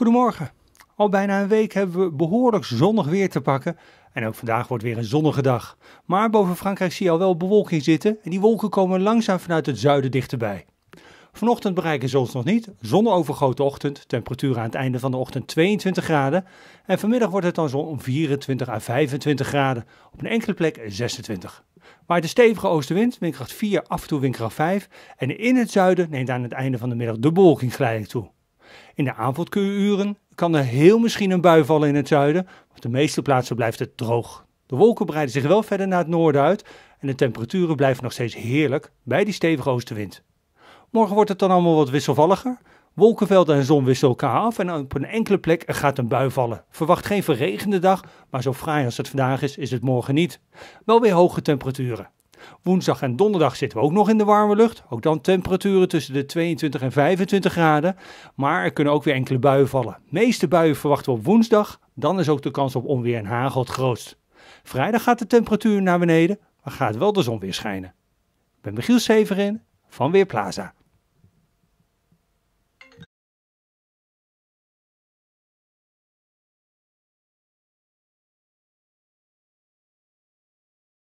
Goedemorgen. Al bijna een week hebben we behoorlijk zonnig weer te pakken en ook vandaag wordt weer een zonnige dag. Maar boven Frankrijk zie je al wel bewolking zitten en die wolken komen langzaam vanuit het zuiden dichterbij. Vanochtend bereiken ze ons nog niet, zonovergoten ochtend, temperatuur aan het einde van de ochtend 22 graden en vanmiddag wordt het dan zo'n 24 à 25 graden, op een enkele plek 26. Waait de stevige oostenwind, windkracht 4, af en toe windkracht 5 en in het zuiden neemt aan het einde van de middag de bewolking geleidelijk toe. In de avonduren kan er heel misschien een bui vallen in het zuiden, maar op de meeste plaatsen blijft het droog. De wolken breiden zich wel verder naar het noorden uit en de temperaturen blijven nog steeds heerlijk bij die stevige oostenwind. Morgen wordt het dan allemaal wat wisselvalliger. Wolkenvelden en zon wisselen elkaar af en op een enkele plek gaat een bui vallen. Verwacht geen verregende dag, maar zo fraai als het vandaag is, is het morgen niet. Wel weer hoge temperaturen. Woensdag en donderdag zitten we ook nog in de warme lucht. Ook dan temperaturen tussen de 22 en 25 graden. Maar er kunnen ook weer enkele buien vallen. De meeste buien verwachten we op woensdag. Dan is ook de kans op onweer en hagel het grootst. Vrijdag gaat de temperatuur naar beneden, maar gaat wel de zon weer schijnen. Ik ben Michiel Severin van Weerplaza.